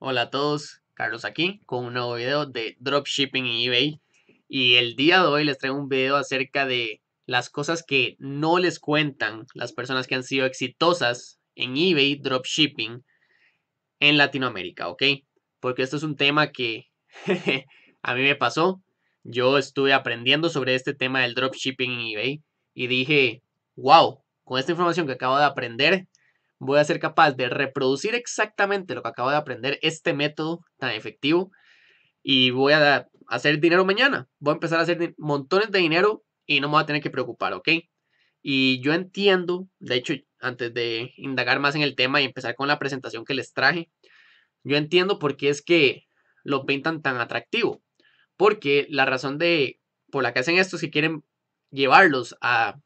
Hola a todos, Carlos aquí con un nuevo video de Dropshipping en eBay. Y el día de hoy les traigo un video acerca de las cosas que no les cuentan las personas que han sido exitosas en eBay Dropshipping en Latinoamérica, ¿ok? Porque esto es un tema que a mí me pasó. Yo estuve aprendiendo sobre este tema del Dropshipping en eBay y dije, wow, con esta información que acabo de aprender, voy a ser capaz de reproducir exactamente lo que acabo de aprender, este método tan efectivo, y voy a hacer dinero mañana. Voy a empezar a hacer montones de dinero y no me voy a tener que preocupar, ¿ok? Y yo entiendo, de hecho, antes de indagar más en el tema y empezar con la presentación que les traje, yo entiendo por qué es que lo pintan tan atractivo. Porque la razón por la que hacen esto es que quieren llevarlos a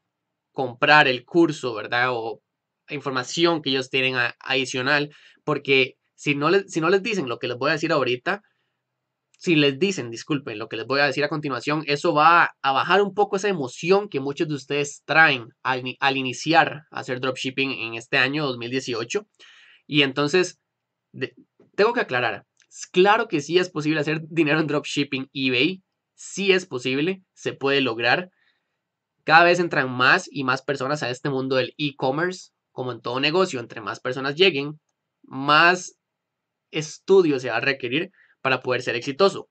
comprar el curso, ¿verdad? O información que ellos tienen adicional, porque si no les dicen lo que les voy a decir ahorita, si les dicen, disculpen, lo que les voy a decir a continuación, eso va a bajar un poco esa emoción que muchos de ustedes traen al iniciar a hacer dropshipping en este año 2018. Y entonces, tengo que aclarar, claro que sí es posible hacer dinero en dropshipping eBay, sí es posible, se puede lograr. Cada vez entran más y más personas a este mundo del e-commerce. Como en todo negocio, entre más personas lleguen, más estudio se va a requerir para poder ser exitoso.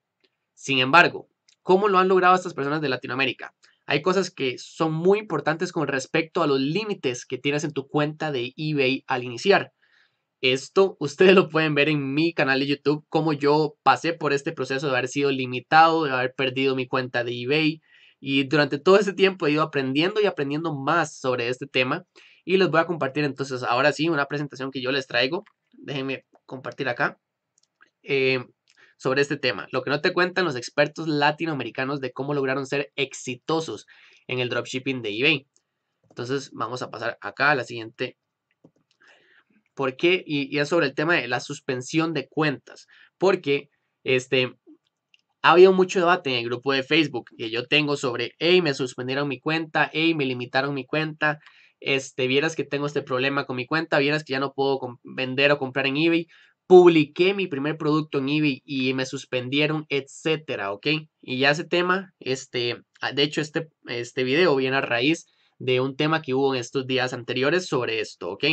Sin embargo, ¿cómo lo han logrado estas personas de Latinoamérica? Hay cosas que son muy importantes con respecto a los límites que tienes en tu cuenta de eBay al iniciar. Esto ustedes lo pueden ver en mi canal de YouTube, cómo yo pasé por este proceso de haber sido limitado, de haber perdido mi cuenta de eBay. Y durante todo este tiempo he ido aprendiendo y aprendiendo más sobre este tema. Y les voy a compartir entonces ahora sí una presentación que yo les traigo. Déjenme compartir acá sobre este tema. Lo que no te cuentan los expertos latinoamericanos de cómo lograron ser exitosos en el dropshipping de eBay. Entonces vamos a pasar acá a la siguiente. ¿Por qué? Y es sobre el tema de la suspensión de cuentas. Porque ha habido mucho debate en el grupo de Facebook que yo tengo sobre, hey, me suspendieron mi cuenta, hey, me limitaron mi cuenta. Vieras que tengo este problema con mi cuenta, vieras que ya no puedo vender o comprar en eBay, publiqué mi primer producto en eBay y me suspendieron, etcétera, ¿ok? Y ya ese tema, de hecho este video viene a raíz de un tema que hubo en estos días anteriores sobre esto, ¿ok?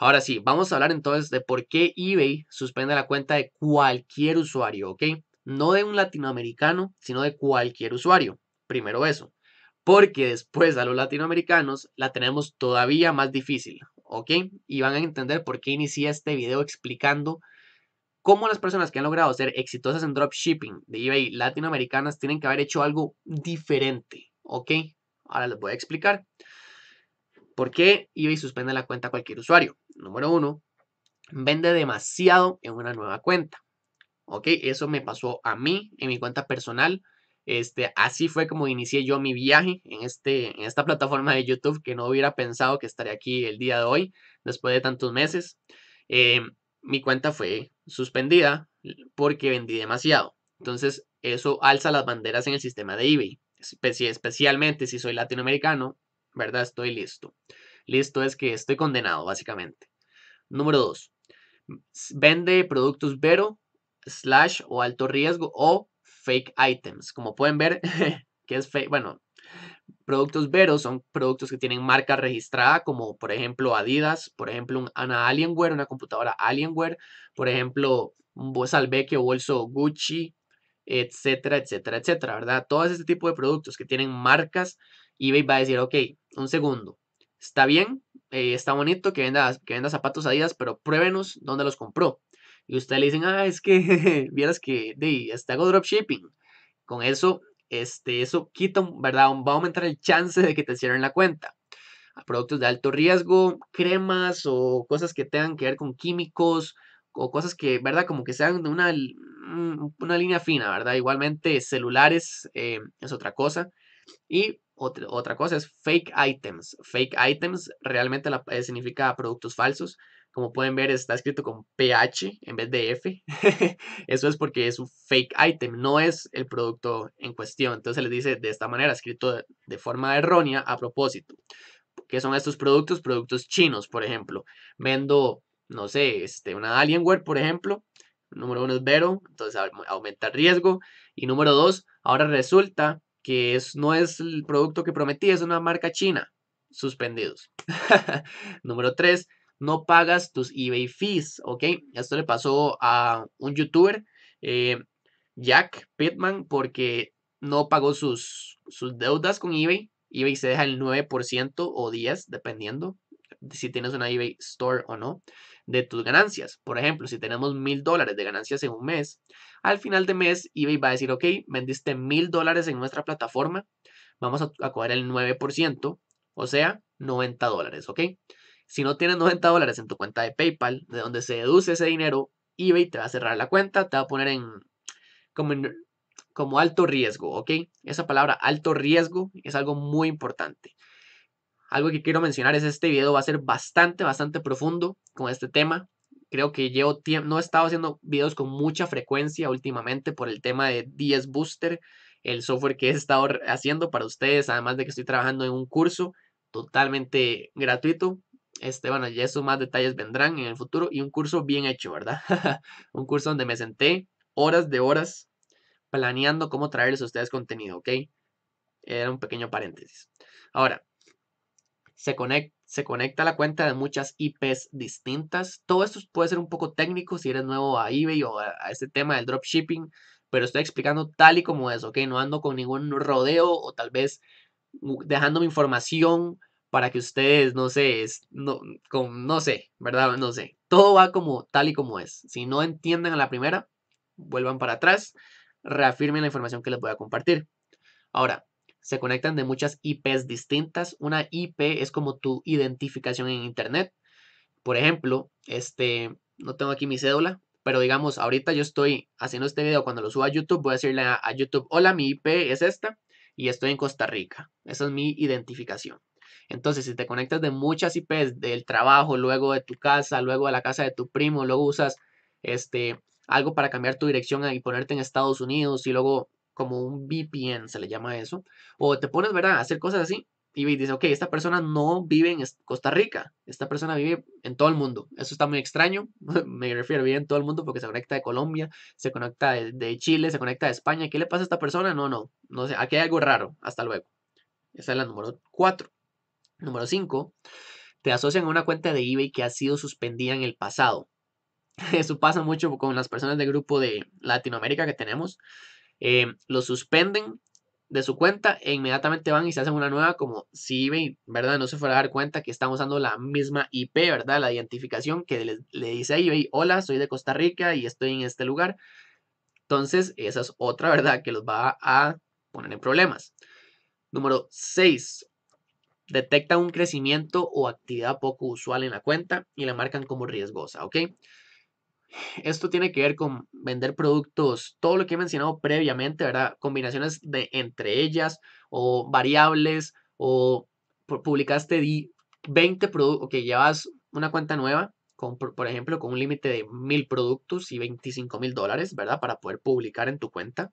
Ahora sí, vamos a hablar entonces de por qué eBay suspende la cuenta de cualquier usuario, ¿ok? No de un latinoamericano, sino de cualquier usuario, primero eso. Porque después a los latinoamericanos la tenemos todavía más difícil, ¿ok? Y van a entender por qué inicié este video explicando cómo las personas que han logrado ser exitosas en dropshipping de eBay latinoamericanas tienen que haber hecho algo diferente, ¿ok? Ahora les voy a explicar por qué eBay suspende la cuenta a cualquier usuario. Número uno, vende demasiado en una nueva cuenta, ¿ok? Eso me pasó a mí en mi cuenta personal. Así fue como inicié yo mi viaje en esta plataforma de YouTube, que no hubiera pensado que estaría aquí el día de hoy, después de tantos meses. Mi cuenta fue suspendida porque vendí demasiado. Entonces, eso alza las banderas en el sistema de eBay. Especialmente si soy latinoamericano, ¿verdad? Estoy listo. Listo es que estoy condenado, básicamente. Número 2. Vende productos Vero, Slash o alto riesgo o fake items, como pueden ver que es fake. Bueno, productos veros son productos que tienen marca registrada, como por ejemplo Adidas, por ejemplo una Alienware, una computadora Alienware, por ejemplo un salveque o bolso Gucci, etcétera, etcétera, etcétera, ¿verdad? Todo este tipo de productos que tienen marcas, eBay va a decir, ok, un segundo, está bien, está bonito que venda zapatos Adidas, pero pruébenos dónde los compró. Y ustedes le dicen, ah, es que vieras que hago dropshipping. Con eso, eso quita, ¿verdad? Va a aumentar el chance de que te cierren la cuenta. A productos de alto riesgo, cremas o cosas que tengan que ver con químicos o cosas que, ¿verdad? Como que sean de una línea fina, ¿verdad? Igualmente, celulares es otra cosa. Y otra cosa es fake items. Fake items realmente significa productos falsos. Como pueden ver, está escrito con PH en vez de F. Eso es porque es un fake item, no es el producto en cuestión. Entonces se les dice de esta manera, escrito de forma errónea a propósito. ¿Qué son estos productos? Productos chinos, por ejemplo. Vendo, no sé, una Alienware, por ejemplo. Número uno es Vero, entonces aumenta el riesgo. Y número dos, ahora resulta que no es el producto que prometí, es una marca china. Suspendidos. Número tres, no pagas tus eBay fees, ¿ok? Esto le pasó a un youtuber, Jack Pittman, porque no pagó sus deudas con eBay. eBay se deja el 9% o 10%, dependiendo de si tienes una eBay Store o no, de tus ganancias. Por ejemplo, si tenemos $1,000 de ganancias en un mes, al final de mes eBay va a decir, ok, vendiste $1,000 en nuestra plataforma, vamos a cobrar el 9%, o sea, $90, ¿ok? Si no tienes $90 en tu cuenta de PayPal, de donde se deduce ese dinero, eBay te va a cerrar la cuenta, te va a poner como alto riesgo, ¿ok? Esa palabra alto riesgo es algo muy importante. Algo que quiero mencionar es este video va a ser bastante, bastante profundo con este tema. Creo que llevo tiempo, no he estado haciendo videos con mucha frecuencia últimamente por el tema de DS Booster, el software que he estado haciendo para ustedes, además de que estoy trabajando en un curso totalmente gratuito. Bueno, ya eso más detalles vendrán en el futuro y un curso bien hecho, ¿verdad? Un curso donde me senté horas de horas planeando cómo traerles a ustedes contenido, ¿ok? Era un pequeño paréntesis. Ahora, se conecta a la cuenta de muchas IPs distintas. Todo esto puede ser un poco técnico si eres nuevo a eBay o a este tema del dropshipping, pero estoy explicando tal y como es, ¿ok? No ando con ningún rodeo o tal vez dejándome información para que ustedes, no sé, ¿verdad? No sé. Todo va como tal y como es. Si no entienden a la primera, vuelvan para atrás, reafirmen la información que les voy a compartir. Ahora, se conectan de muchas IPs distintas. Una IP es como tu identificación en internet. Por ejemplo, no tengo aquí mi cédula, pero digamos, ahorita yo estoy haciendo este video. Cuando lo suba a YouTube, voy a decirle a YouTube, hola, mi IP es esta y estoy en Costa Rica. Esa es mi identificación. Entonces, si te conectas de muchas IPs, del trabajo, luego de tu casa, luego de la casa de tu primo, luego usas algo para cambiar tu dirección y ponerte en Estados Unidos y luego como un VPN se le llama eso, o te pones, ¿verdad?, a hacer cosas así y dices, ok, esta persona no vive en Costa Rica, esta persona vive en todo el mundo. Eso está muy extraño, me refiero, vive en todo el mundo porque se conecta de Colombia, se conecta de Chile, se conecta de España. ¿Qué le pasa a esta persona? No sé, aquí hay algo raro, hasta luego. Esa es la número 4. Número 5, te asocian a una cuenta de eBay que ha sido suspendida en el pasado. Eso pasa mucho con las personas del grupo de Latinoamérica que tenemos. Los suspenden de su cuenta e inmediatamente van y se hacen una nueva, como si eBay, ¿verdad?, no se fuera a dar cuenta que están usando la misma IP, ¿verdad?, la identificación que le dice a eBay, hola, soy de Costa Rica y estoy en este lugar. Entonces, esa es otra, ¿verdad?, que los va a poner en problemas. Número 6. Detectan un crecimiento o actividad poco usual en la cuenta y la marcan como riesgosa, ¿ok? Esto tiene que ver con vender productos, todo lo que he mencionado previamente, ¿verdad? Combinaciones de entre ellas o variables, o publicaste 20 productos, ok, llevas una cuenta nueva, por ejemplo, con un límite de 1,000 productos y $25,000, ¿verdad? Para poder publicar en tu cuenta.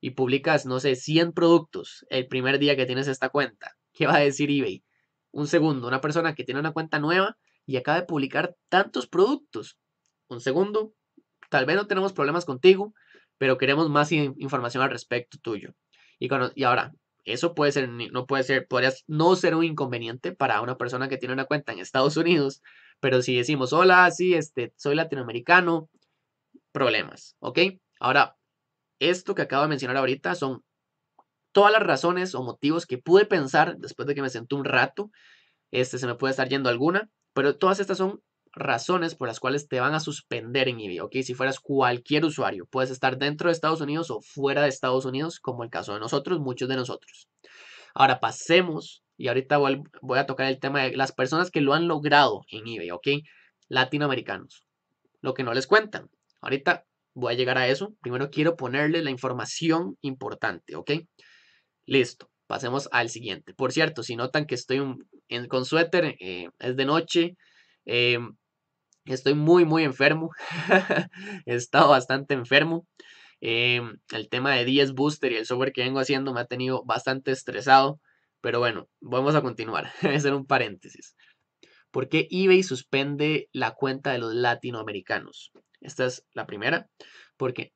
Y publicas, no sé, 100 productos el primer día que tienes esta cuenta. ¿Qué va a decir eBay? Un segundo, una persona que tiene una cuenta nueva y acaba de publicar tantos productos. Un segundo, tal vez no tenemos problemas contigo, pero queremos más información al respecto tuyo. Y ahora, eso puede ser, no puede ser, podría no ser un inconveniente para una persona que tiene una cuenta en Estados Unidos, pero si decimos, hola, sí, soy latinoamericano, problemas, ¿ok? Ahora, esto que acabo de mencionar ahorita son todas las razones o motivos que pude pensar después de que me senté un rato. Se me puede estar yendo alguna, pero todas estas son razones por las cuales te van a suspender en eBay, ¿ok? Si fueras cualquier usuario, puedes estar dentro de Estados Unidos o fuera de Estados Unidos, como el caso de nosotros, muchos de nosotros. Ahora pasemos, y ahorita voy a tocar el tema de las personas que lo han logrado en eBay, ¿ok? Latinoamericanos, lo que no les cuentan. Ahorita voy a llegar a eso. Primero quiero ponerle la información importante, ¿ok? Listo. Pasemos al siguiente. Por cierto, si notan que estoy con suéter, es de noche, estoy muy, muy enfermo. He estado bastante enfermo. El tema de DS Booster y el software que vengo haciendo me ha tenido bastante estresado. Pero bueno, vamos a continuar. Voy a hacer un paréntesis. ¿Por qué eBay suspende la cuenta de los latinoamericanos? Esta es la primera. ¿Por qué?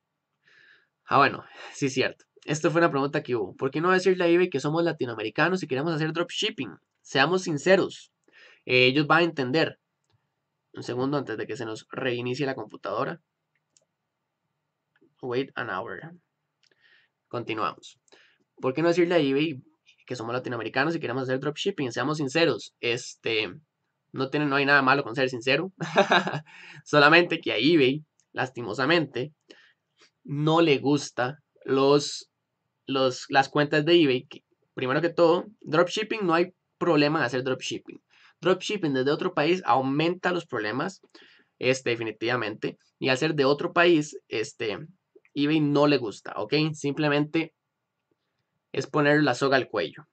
Ah, bueno, sí es cierto. Esta fue una pregunta que hubo. ¿Por qué no decirle a eBay que somos latinoamericanos y queremos hacer dropshipping? Seamos sinceros. Ellos van a entender. Un segundo antes de que se nos reinicie la computadora. Wait an hour. Continuamos. ¿Por qué no decirle a eBay que somos latinoamericanos y queremos hacer dropshipping? Seamos sinceros. No hay nada malo con ser sincero. Solamente que a eBay, lastimosamente, no le gusta las cuentas de eBay. Primero que todo, dropshipping, no hay problema en hacer dropshipping. Dropshipping desde otro país aumenta los problemas, definitivamente. Y al ser de otro país, eBay no le gusta, ¿ok? Simplemente es poner la soga al cuello.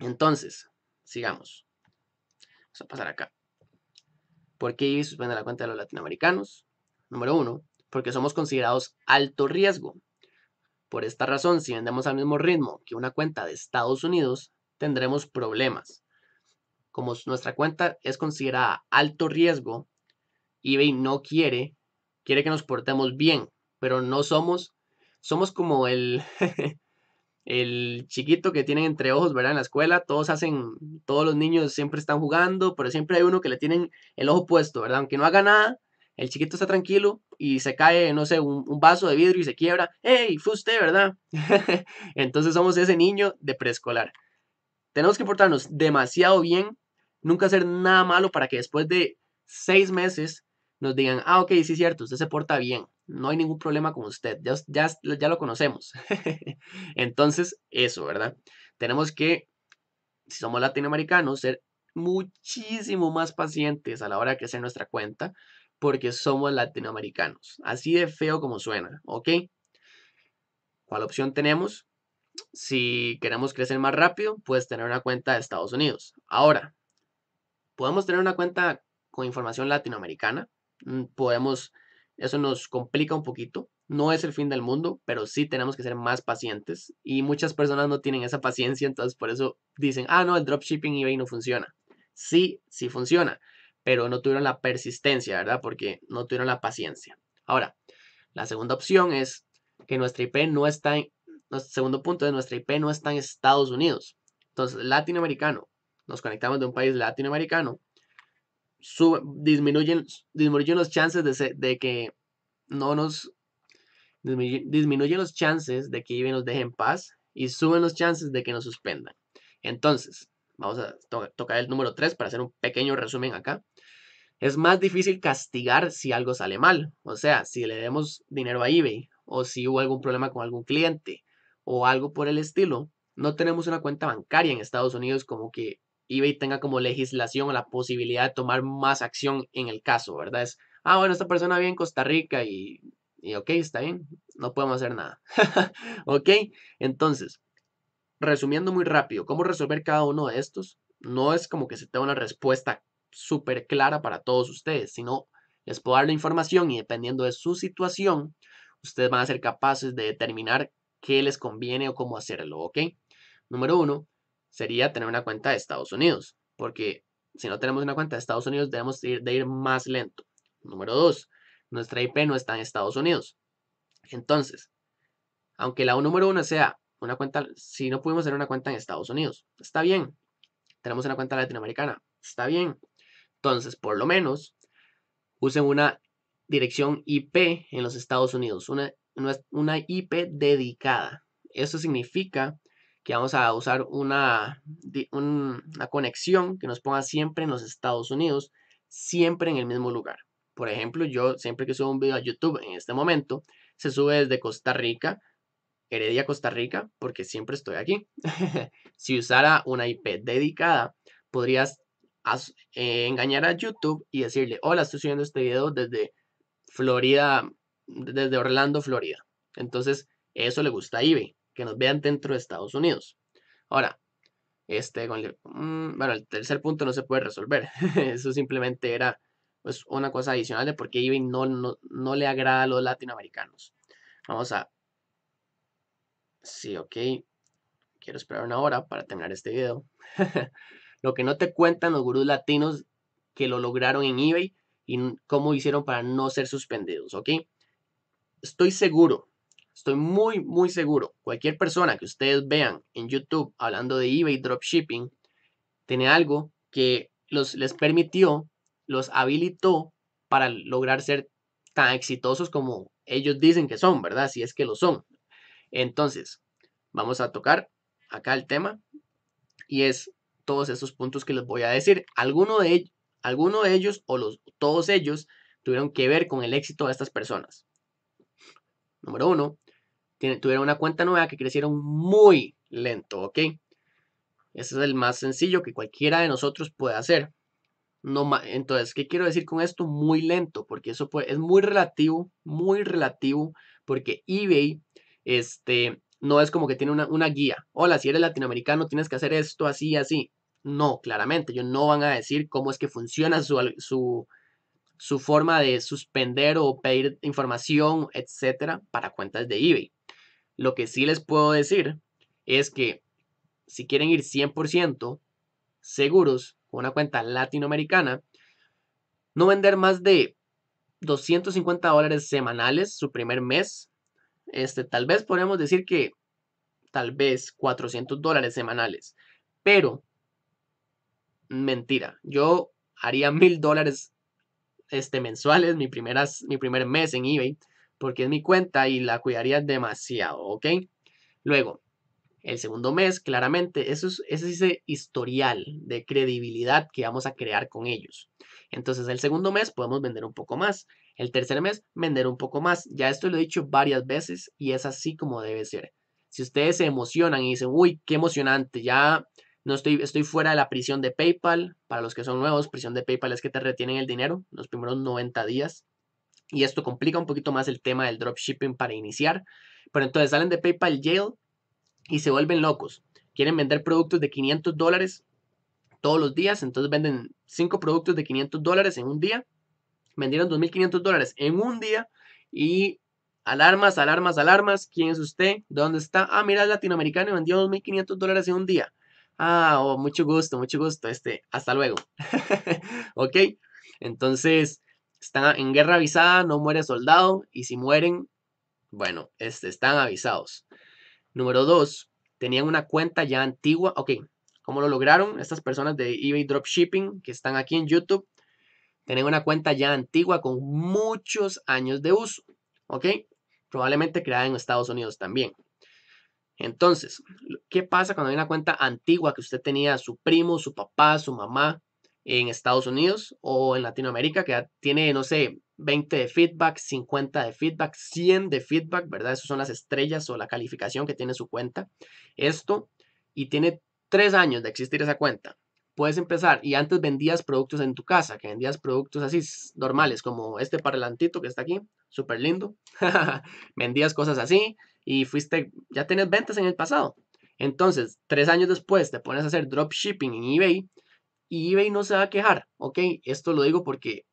Entonces, sigamos. Vamos a pasar acá. ¿Por qué eBay suspende la cuenta de los latinoamericanos? Número uno, porque somos considerados alto riesgo. Por esta razón, si vendemos al mismo ritmo que una cuenta de Estados Unidos, tendremos problemas. Como nuestra cuenta es considerada alto riesgo, eBay no quiere que nos portemos bien, pero no somos como el chiquito que tienen entre ojos, ¿verdad? En la escuela, todos los niños siempre están jugando, pero siempre hay uno que le tienen el ojo puesto, ¿verdad? Aunque no haga nada, el chiquito está tranquilo y se cae, no sé, un vaso de vidrio y se quiebra. ¡Hey! Fue usted, ¿verdad? Entonces somos ese niño de preescolar. Tenemos que portarnos demasiado bien, nunca hacer nada malo para que después de 6 meses nos digan, ah, ok, sí es cierto, usted se porta bien, no hay ningún problema con usted, ya lo conocemos. Entonces, eso, ¿verdad? Tenemos que, si somos latinoamericanos, ser muchísimo más pacientes a la hora de crecer nuestra cuenta, porque somos latinoamericanos, así de feo como suena, ¿ok? ¿Cuál opción tenemos? Si queremos crecer más rápido, pues tener una cuenta de Estados Unidos. Ahora, podemos tener una cuenta con información latinoamericana. Eso nos complica un poquito. No es el fin del mundo, pero sí tenemos que ser más pacientes. Y muchas personas no tienen esa paciencia, entonces por eso dicen, ah, no, el dropshipping eBay no funciona. Sí, sí funciona, pero no tuvieron la persistencia, ¿verdad? Porque no tuvieron la paciencia. Ahora, la segunda opción es que nuestra IP no está en... Nuestro segundo punto es nuestra IP no está en Estados Unidos. Entonces, latinoamericano, nos conectamos de un país latinoamericano, disminuyen los chances de que eBay nos deje en paz y suben los chances de que nos suspendan. Entonces, vamos a tocar el número 3 para hacer un pequeño resumen acá. Es más difícil castigar si algo sale mal. O sea, si le demos dinero a eBay o si hubo algún problema con algún cliente o algo por el estilo, no tenemos una cuenta bancaria en Estados Unidos como que eBay tenga como legislación o la posibilidad de tomar más acción en el caso, ¿verdad? Es, ah, bueno, esta persona vive en Costa Rica y ok, está bien, no podemos hacer nada. Ok, entonces, resumiendo muy rápido, ¿cómo resolver cada uno de estos? No es como que se tenga una respuesta súper clara para todos ustedes, sino les puedo dar la información y dependiendo de su situación, ustedes van a ser capaces de determinar qué les conviene o cómo hacerlo, ¿ok? Número 1 sería tener una cuenta de Estados Unidos, porque si no tenemos una cuenta de Estados Unidos, debemos de ir más lento. Número 2, nuestra IP no está en Estados Unidos. Entonces, aunque la número 1 sea una cuenta, si no pudimos hacer una cuenta en Estados Unidos, está bien. Tenemos una cuenta latinoamericana, está bien. Entonces, por lo menos, usen una dirección IP en los Estados Unidos, una IP dedicada. Eso significa que vamos a usar una conexión que nos ponga siempre en los Estados Unidos, siempre en el mismo lugar. Por ejemplo, yo siempre que subo un video a YouTube en este momento, se sube desde Costa Rica, Heredia, Costa Rica, porque siempre estoy aquí. Si usara una IP dedicada, podrías engañar a YouTube y decirle, hola, estoy subiendo este video desde Florida, desde Orlando, Florida. Entonces, eso le gusta a eBay, que nos vean dentro de Estados Unidos. Ahora, bueno, el tercer punto no se puede resolver. Eso simplemente era pues, una cosa adicional de por qué eBay no le agrada a los latinoamericanos. Vamos a... Sí, ok. Quiero esperar una hora para terminar este video. Lo que no te cuentan los gurús latinos que lo lograron en eBay y cómo hicieron para no ser suspendidos, ¿ok? Estoy seguro, estoy muy, muy seguro. Cualquier persona que ustedes vean en YouTube hablando de eBay dropshipping, tiene algo que les permitió, los habilitó para lograr ser tan exitosos como ellos dicen que son, ¿verdad? Si es que lo son. Entonces, vamos a tocar acá el tema y es todos esos puntos que les voy a decir. Alguno de ellos o todos ellos tuvieron que ver con el éxito de estas personas. Número uno, tuvieron una cuenta nueva que crecieron muy lento, ¿ok? Ese es el más sencillo que cualquiera de nosotros puede hacer. Entonces, ¿qué quiero decir con esto? Muy lento, porque eso es muy relativo, porque eBay no es como que tiene una guía. Hola, si eres latinoamericano tienes que hacer esto, así, así. No, claramente, ellos no van a decir cómo es que funciona su forma de suspender o pedir información, etcétera, para cuentas de eBay. Lo que sí les puedo decir es que si quieren ir 100% seguros, una cuenta latinoamericana, no vender más de $250 semanales su primer mes. Tal vez podríamos decir que tal vez $400 semanales, pero mentira, yo haría $1000 mensuales mi primer mes en eBay, porque es mi cuenta y la cuidaría demasiado, ¿ok? Luego, el segundo mes, claramente, es ese historial de credibilidad que vamos a crear con ellos. Entonces, el segundo mes podemos vender un poco más. El tercer mes, vender un poco más. Ya esto lo he dicho varias veces y es así como debe ser. Si ustedes se emocionan y dicen, uy, qué emocionante, ya no estoy fuera de la prisión de PayPal. Para los que son nuevos, prisión de PayPal es que te retienen el dinero los primeros 90 días. Y esto complica un poquito más el tema del dropshipping para iniciar. Pero entonces salen de PayPal Jail y se vuelven locos. Quieren vender productos de $500 todos los días. Entonces venden 5 productos de $500 en un día. Vendieron $2500 en un día. Y alarmas, alarmas, alarmas. ¿Quién es usted? ¿Dónde está? Ah, mira, el latinoamericano vendió $2500 en un día. Ah, oh, mucho gusto, mucho gusto. Hasta luego. Ok. Entonces, están en guerra avisada. No muere soldado. Y si mueren, bueno, están avisados. Número 2, tenían una cuenta ya antigua. Ok, ¿cómo lo lograron? Estas personas de eBay Dropshipping que están aquí en YouTube, tenían una cuenta ya antigua con muchos años de uso. Ok, probablemente creada en Estados Unidos también. Entonces, ¿qué pasa cuando hay una cuenta antigua que usted tenía su primo, su papá, su mamá en Estados Unidos o en Latinoamérica que ya tiene, no sé, 20 de feedback, 50 de feedback, 100 de feedback, ¿verdad? Esas son las estrellas o la calificación que tiene su cuenta. Y tiene 3 años de existir esa cuenta. Puedes empezar, y antes vendías productos en tu casa, que vendías productos así normales, como este parlantito que está aquí, súper lindo. Vendías cosas así y ya tenías ventas en el pasado. Entonces, 3 años después te pones a hacer dropshipping en eBay y eBay no se va a quejar, ¿ok? Esto lo digo porque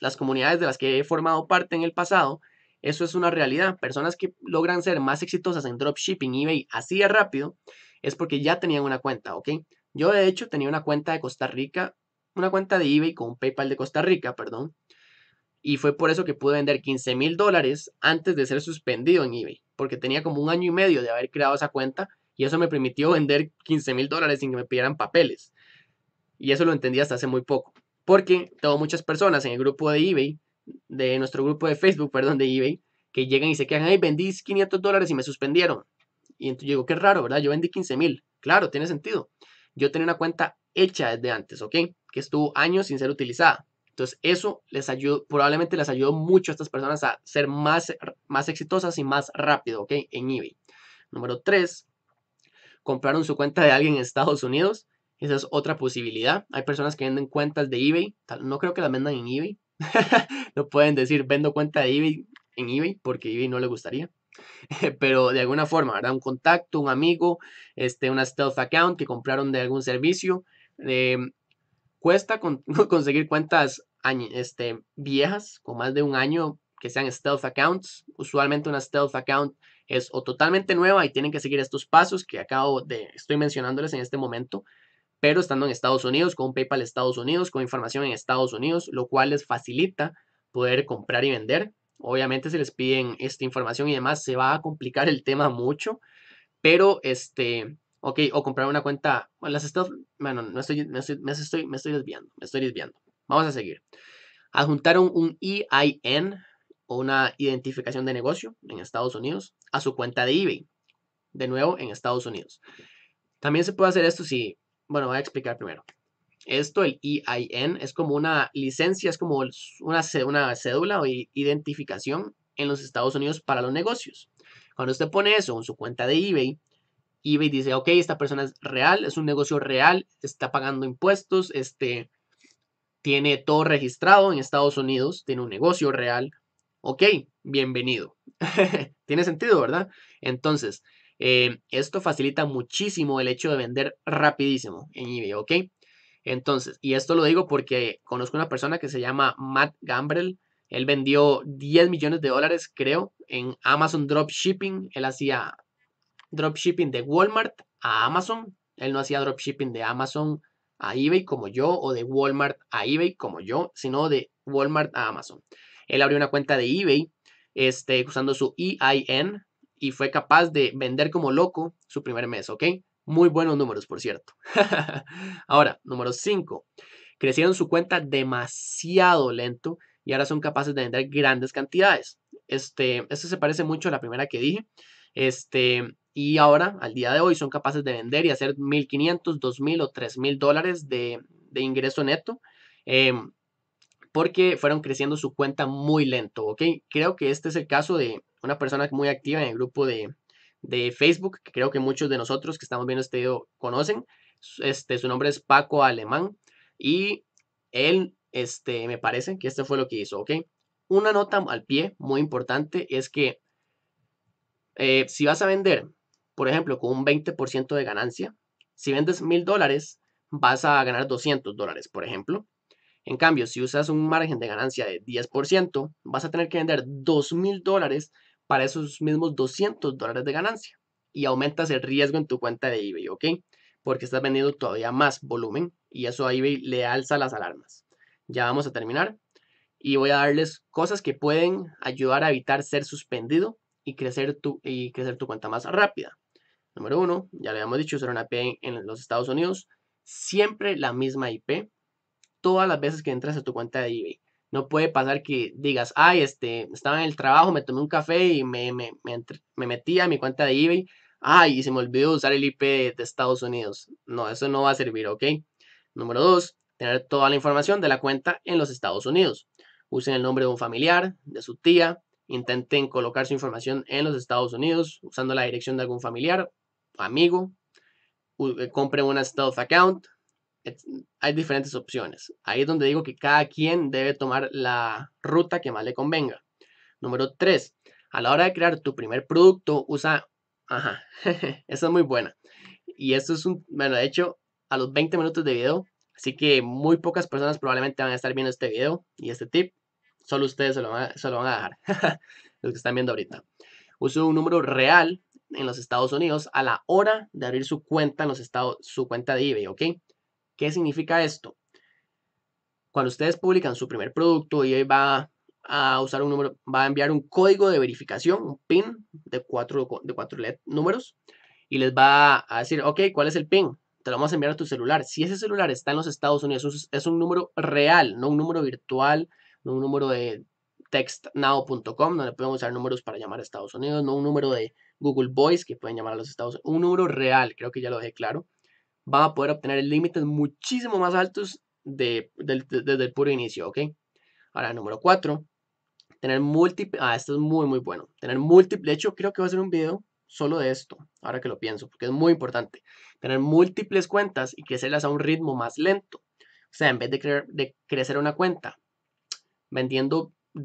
las comunidades de las que he formado parte en el pasado, eso es una realidad. Personas que logran ser más exitosas en dropshipping, eBay, así de rápido, es porque ya tenían una cuenta, ¿ok? Yo, de hecho, tenía una cuenta de Costa Rica, una cuenta de eBay con PayPal de Costa Rica, perdón, y fue por eso que pude vender $15,000 antes de ser suspendido en eBay, porque tenía como un año y medio de haber creado esa cuenta, y eso me permitió vender $15,000 sin que me pidieran papeles, y eso lo entendí hasta hace muy poco. Porque tengo muchas personas en el grupo de eBay, de nuestro grupo de Facebook, perdón, de eBay, que llegan y se quejan, ay, vendí $500 y me suspendieron. Y entonces yo digo, qué raro, ¿verdad? Yo vendí $15,000. Claro, tiene sentido. Yo tenía una cuenta hecha desde antes, ¿ok? Que estuvo años sin ser utilizada. Entonces eso les ayudó, probablemente les ayudó mucho a estas personas a ser más exitosas y más rápido, ¿ok? En eBay. Número 3, compraron su cuenta de alguien en Estados Unidos. Esa es otra posibilidad. Hay personas que venden cuentas de eBay. No creo que las vendan en eBay. No pueden decir, vendo cuenta de eBay en eBay, porque eBay no le gustaría. Pero de alguna forma, ¿verdad? Un contacto, un amigo, una Stealth Account que compraron de algún servicio. Cuesta conseguir cuentas viejas, con más de un año, que sean Stealth Accounts. Usualmente una Stealth Account es o totalmente nueva y tienen que seguir estos pasos que estoy mencionándoles en este momento. pero estando en Estados Unidos, con PayPal Estados Unidos, con información en Estados Unidos, lo cual les facilita poder comprar y vender. Obviamente si les piden esta información y demás, se va a complicar el tema mucho, pero ok, o comprar una cuenta, bueno, me estoy desviando. Vamos a seguir. Adjuntaron un EIN o una identificación de negocio en Estados Unidos a su cuenta de eBay, de nuevo en Estados Unidos. También se puede hacer esto si, bueno, voy a explicar primero. Esto, el EIN, es como una licencia, es como una cédula o identificación en los Estados Unidos para los negocios. Cuando usted pone eso en su cuenta de eBay, eBay dice, ok, esta persona es real, es un negocio real, está pagando impuestos, tiene todo registrado en Estados Unidos, tiene un negocio real. Ok, bienvenido. Tiene sentido, ¿verdad? Entonces, esto facilita muchísimo el hecho de vender rapidísimo en eBay, ¿ok? Entonces, y esto lo digo porque conozco una persona que se llama Matt Gambrell. Él vendió $10 millones, creo, en Amazon Dropshipping. Él hacía dropshipping de Walmart a Amazon. Él no hacía dropshipping de Amazon a eBay como yo, o de Walmart a eBay como yo, sino de Walmart a Amazon. Él abrió una cuenta de eBay usando su EIN y fue capaz de vender como loco su primer mes, ¿ok? Muy buenos números, por cierto. Ahora, número 5. Crecieron su cuenta demasiado lento y ahora son capaces de vender grandes cantidades. Esto se parece mucho a la primera que dije. Y ahora, al día de hoy, son capaces de vender y hacer $1,500, $2,000 o $3,000 de ingreso neto, porque fueron creciendo su cuenta muy lento, ¿ok? Creo que este es el caso de una persona muy activa en el grupo de Facebook, que creo que muchos de nosotros que estamos viendo este video conocen. Su nombre es Paco Alemán y él, me parece que fue lo que hizo, ¿ok? Una nota al pie muy importante es que si vas a vender, por ejemplo, con un 20% de ganancia, si vendes $1,000, vas a ganar $200, por ejemplo. En cambio, si usas un margen de ganancia de 10%, vas a tener que vender $2,000 para esos mismos $200 de ganancia. Y aumentas el riesgo en tu cuenta de eBay, ¿ok? Porque estás vendiendo todavía más volumen y eso a eBay le alza las alarmas. Ya vamos a terminar y voy a darles cosas que pueden ayudar a evitar ser suspendido y crecer tu cuenta más rápida. Número 1, ya le habíamos dicho, usar una IP en los Estados Unidos. Siempre la misma IP todas las veces que entras a tu cuenta de eBay. No puede pasar que digas, ay, estaba en el trabajo, me tomé un café y me metí a mi cuenta de eBay. Ay, y se me olvidó usar el IP de Estados Unidos. No, eso no va a servir, ¿ok? Número 2, tener toda la información de la cuenta en los Estados Unidos. Usen el nombre de un familiar, de su tía. Intenten colocar su información en los Estados Unidos usando la dirección de algún familiar, amigo. Compren una Stealth Account. Hay diferentes opciones. Ahí es donde digo que cada quien debe tomar la ruta que más le convenga. Número 3. A la hora de crear tu primer producto, usa... Ajá, esa es muy buena. Y esto es bueno, de hecho, a los 20 minutos de video. Así que muy pocas personas probablemente van a estar viendo este video y este tip. Solo ustedes se lo van a dejar, los que están viendo ahorita. Usa un número real en los Estados Unidos a la hora de abrir su cuenta en los su cuenta de eBay, ¿ok? ¿Qué significa esto? Cuando ustedes publican su primer producto, eBay va a usar un número, va a enviar un código de verificación, un PIN de cuatro números, y les va a decir, ok, ¿cuál es el PIN? Te lo vamos a enviar a tu celular. Si ese celular está en los Estados Unidos, es un número real, no un número virtual, no un número de TextNow.com, donde podemos usar números para llamar a Estados Unidos, no un número de Google Voice, que pueden llamar a los Estados Unidos, un número real, creo que ya lo dejé claro. Van a poder obtener límites muchísimo más altos desde el puro inicio, ¿ok? Ahora, número 4, tener múltiples, esto es muy, muy bueno, tener múltiples, de hecho, creo que voy a hacer un video solo de esto, ahora que lo pienso, porque es muy importante, tener múltiples cuentas y crecerlas a un ritmo más lento. O sea, en vez de crecer una cuenta vendiendo en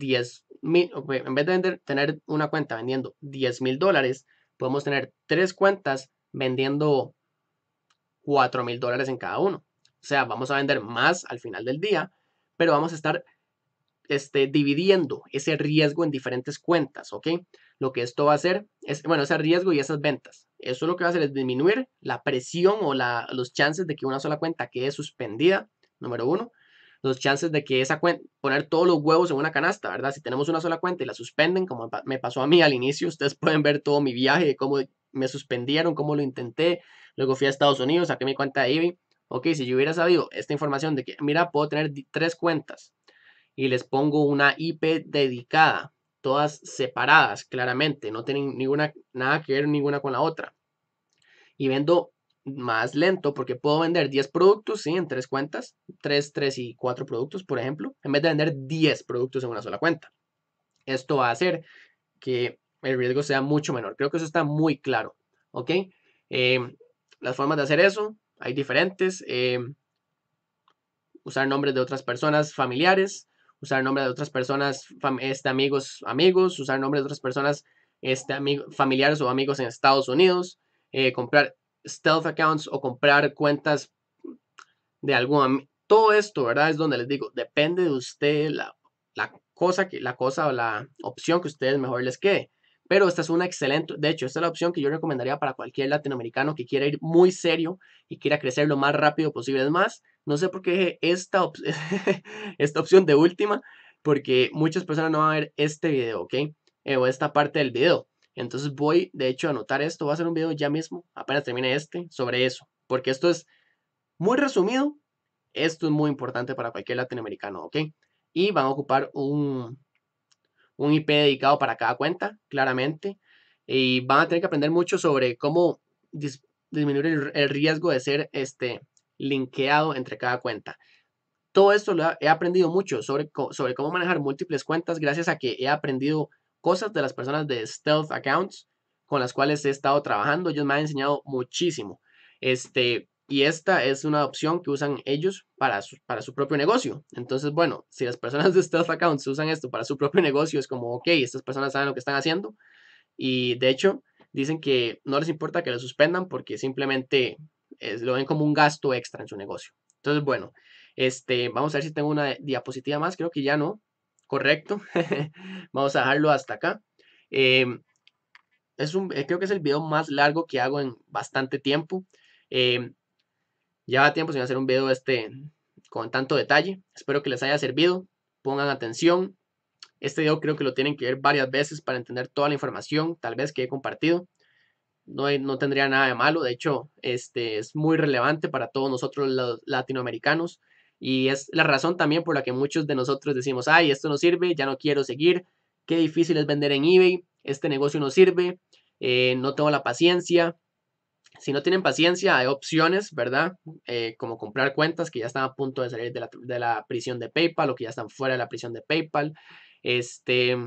vez de tener una cuenta vendiendo $10,000, podemos tener 3 cuentas vendiendo $4,000 en cada uno. O sea, vamos a vender más al final del día, pero vamos a estar dividiendo ese riesgo en diferentes cuentas, ¿ok? Lo que esto va a hacer es, bueno, ese riesgo y esas ventas. Eso lo que va a hacer es disminuir la presión o los chances de que una sola cuenta quede suspendida, número uno. Los chances de que esa cuenta, poner todos los huevos en una canasta, ¿verdad? Si tenemos una sola cuenta y la suspenden, como me pasó a mí al inicio, ustedes pueden ver todo mi viaje, cómo me suspendieron, cómo lo intenté. Luego fui a Estados Unidos, saqué mi cuenta de eBay. Ok, si yo hubiera sabido esta información de que, mira, puedo tener 3 cuentas y les pongo una IP dedicada, todas separadas, claramente, no tienen nada que ver ninguna con la otra. Y vendo más lento porque puedo vender 10 productos, ¿sí? En 3 cuentas, 3 y 4 productos, por ejemplo, en vez de vender 10 productos en una sola cuenta. Esto va a hacer que el riesgo sea mucho menor. Creo que eso está muy claro, ¿ok? Las formas de hacer eso, hay diferentes. Usar nombres de otras personas familiares. Usar nombre de otras personas, amigos, usar nombre de otras personas, familiares o amigos en Estados Unidos, comprar Stealth Accounts o comprar cuentas de algún. Todo esto, ¿verdad? Es donde les digo, depende de usted la cosa o la opción que a ustedes mejor les quede. Pero esta es una excelente, de hecho, esta es la opción que yo recomendaría para cualquier latinoamericano que quiera ir muy serio y quiera crecer lo más rápido posible. Es más, no sé por qué dejé esta opción de última, porque muchas personas no van a ver este video, ¿ok? O esta parte del video. Entonces voy, de hecho, a anotar esto. Voy a hacer un video ya mismo, apenas termine este, sobre eso. Porque esto es muy resumido. Esto es muy importante para cualquier latinoamericano, ¿ok? Y van a ocupar un IP dedicado para cada cuenta, claramente, y van a tener que aprender mucho sobre cómo disminuir el riesgo de ser linkeado entre cada cuenta. Todo esto lo he aprendido mucho sobre cómo manejar múltiples cuentas, gracias a que he aprendido cosas de las personas de Stealth Accounts con las cuales he estado trabajando. Ellos me han enseñado muchísimo. Y esta es una opción que usan ellos para su propio negocio. Entonces, bueno, si las personas de Stealth Accounts usan esto para su propio negocio, es como, ok, estas personas saben lo que están haciendo. Y de hecho, dicen que no les importa que lo suspendan porque simplemente lo ven como un gasto extra en su negocio. Entonces, bueno, vamos a ver si tengo una diapositiva más. Creo que ya no. Correcto. Vamos a dejarlo hasta acá. Creo que es el video más largo que hago en bastante tiempo. Ya va tiempo sin hacer un video con tanto detalle. Espero que les haya servido. Pongan atención. Este video creo que lo tienen que ver varias veces para entender toda la información, tal vez, que he compartido. No tendría nada de malo. De hecho, es muy relevante para todos nosotros los latinoamericanos. Y es la razón también por la que muchos de nosotros decimos, ay, esto no sirve, ya no quiero seguir. Qué difícil es vender en eBay. Este negocio no sirve. No tengo la paciencia. Si no tienen paciencia, hay opciones, ¿verdad? Como comprar cuentas que ya están a punto de salir de la prisión de PayPal o que ya están fuera de la prisión de PayPal. ¿Qué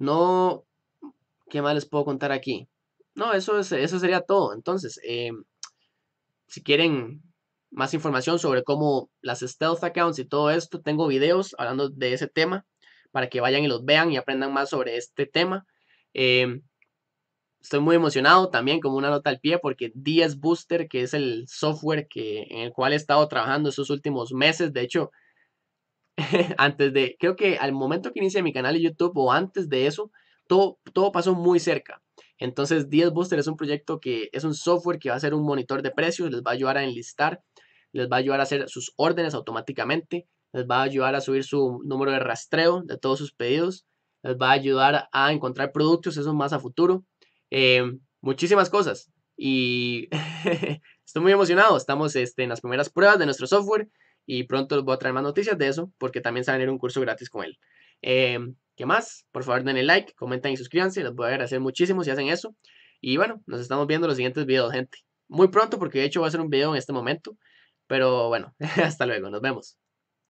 más les puedo contar aquí? No, eso sería todo. Entonces, si quieren más información sobre cómo las Stealth Accounts y todo esto, tengo videos hablando de ese tema para que vayan y los vean y aprendan más sobre este tema. Estoy muy emocionado también, como una nota al pie, porque DS Booster, que es el software en el cual he estado trabajando estos últimos meses, de hecho, creo que al momento que inicié mi canal de YouTube o antes de eso, todo pasó muy cerca. Entonces, DS Booster es un proyecto que es un software que va a ser un monitor de precios, les va a ayudar a enlistar, les va a ayudar a hacer sus órdenes automáticamente, les va a ayudar a subir su número de rastreo de todos sus pedidos, les va a ayudar a encontrar productos, eso más a futuro. Muchísimas cosas y estoy muy emocionado. Estamos en las primeras pruebas de nuestro software y pronto les voy a traer más noticias de eso porque también se va a venir un curso gratis con él. ¿Qué más? Por favor denle like, comenten y suscríbanse, les voy a agradecer muchísimo si hacen eso. Y bueno, nos estamos viendo en los siguientes videos, gente, muy pronto, porque de hecho voy a hacer un video en este momento, pero bueno, hasta luego, nos vemos.